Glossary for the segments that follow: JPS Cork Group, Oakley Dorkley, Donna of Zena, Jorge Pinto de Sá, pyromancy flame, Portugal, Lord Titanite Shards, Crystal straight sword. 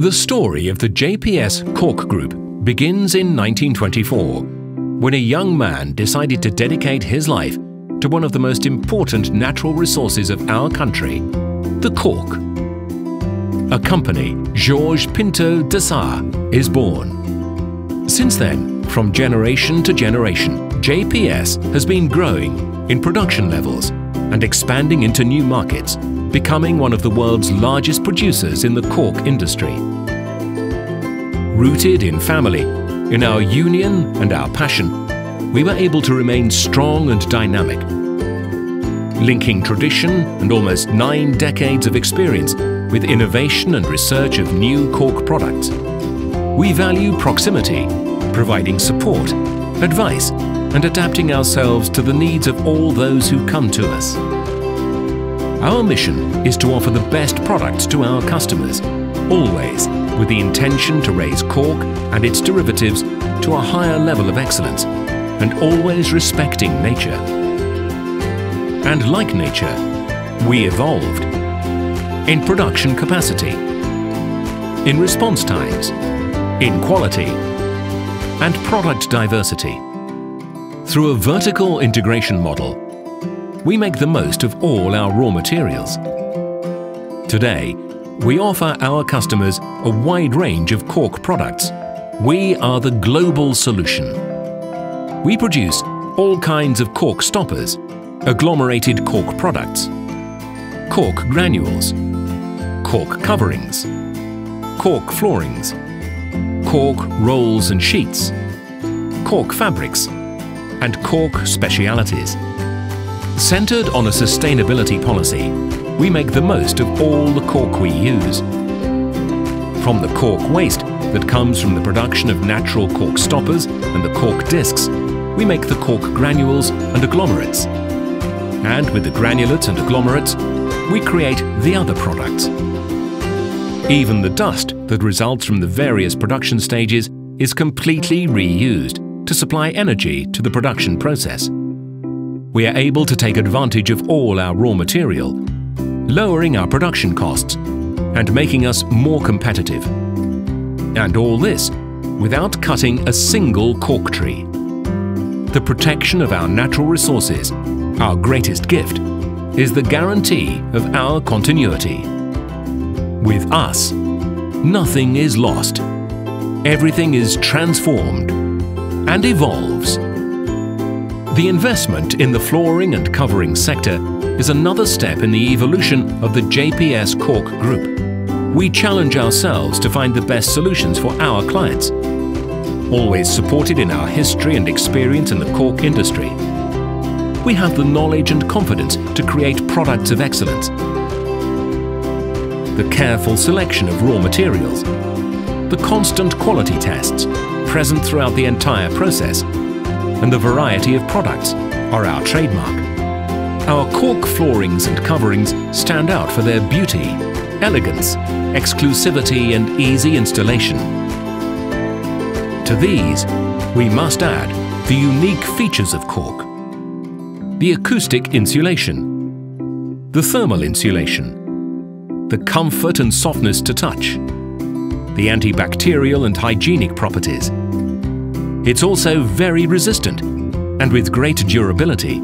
The story of the JPS Cork Group begins in 1924, when a young man decided to dedicate his life to one of the most important natural resources of our country, the cork. A company, Jorge Pinto de Sá, is born. Since then, from generation to generation, JPS has been growing in production levels and expanding into new markets, becoming one of the world's largest producers in the cork industry. Rooted in family, in our union and our passion, we were able to remain strong and dynamic. Linking tradition and almost 9 decades of experience with innovation and research of new cork products. We value proximity, providing support, advice, and adapting ourselves to the needs of all those who come to us. Our mission is to offer the best products to our customers, always with the intention to raise cork and its derivatives to a higher level of excellence, and always respecting nature. And like nature, we evolved in production capacity, in response times, in quality, and product diversity. Through a vertical integration model, we make the most of all our raw materials. Today, we offer our customers a wide range of cork products. We are the global solution. We produce all kinds of cork stoppers, agglomerated cork products, cork granules, cork coverings, cork floorings, cork rolls and sheets, cork fabrics, and cork specialities. Centered on a sustainability policy, we make the most of all the cork we use. From the cork waste that comes from the production of natural cork stoppers and the cork discs, we make the cork granules and agglomerates. And with the granulates and agglomerates, we create the other products. Even the dust that results from the various production stages is completely reused to supply energy to the production process. We are able to take advantage of all our raw material, lowering our production costs and making us more competitive. And all this without cutting a single cork tree. The protection of our natural resources, our greatest gift, is the guarantee of our continuity. With us, nothing is lost. Everything is transformed and evolves. The investment in the flooring and covering sector is another step in the evolution of the JPS Cork Group. We challenge ourselves to find the best solutions for our clients, always supported in our history and experience in the cork industry. We have the knowledge and confidence to create products of excellence. The careful selection of raw materials, the constant quality tests present throughout the entire process, and the variety of products are our trademark. Our cork floorings and coverings stand out for their beauty, elegance, exclusivity and easy installation. To these, we must add the unique features of cork. The acoustic insulation, the thermal insulation, the comfort and softness to touch, the antibacterial and hygienic properties. It's also very resistant and with great durability.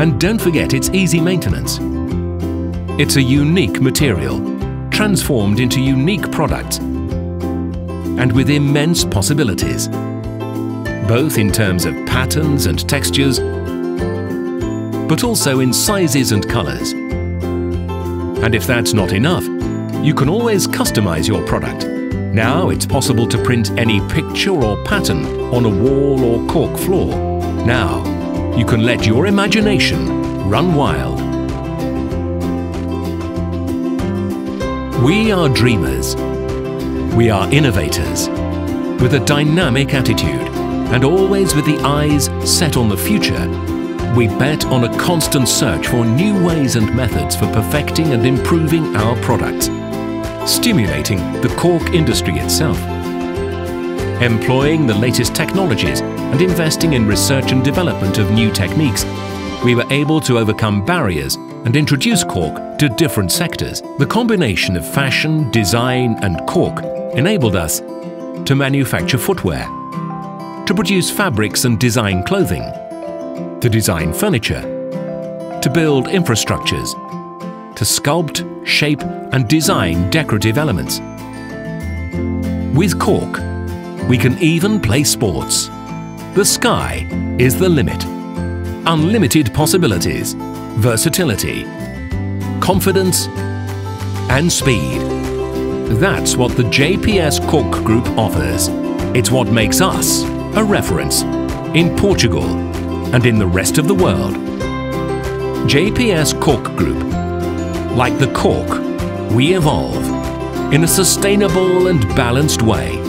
And don't forget its easy maintenance. It's a unique material, transformed into unique products and with immense possibilities, both in terms of patterns and textures, but also in sizes and colors. And if that's not enough, you can always customize your product. Now it's possible to print any picture or pattern on a wall or cork floor. Now you can let your imagination run wild. We are dreamers. We are innovators, with a dynamic attitude and always with the eyes set on the future. We bet on a constant search for new ways and methods for perfecting and improving our products, stimulating the cork industry itself, employing the latest technologies and investing in research and development of new techniques we were able to overcome barriers and introduce cork to different sectors. The combination of fashion, design and cork enabled us to manufacture footwear, to produce fabrics and design clothing, to design furniture, to build infrastructures, to sculpt, shape and design decorative elements. With cork, we can even play sports. The sky is the limit. Unlimited possibilities, versatility, confidence and speed. That's what the JPS Cork Group offers. It's what makes us a reference in Portugal and in the rest of the world. JPS Cork Group. Like the cork, we evolve in a sustainable and balanced way.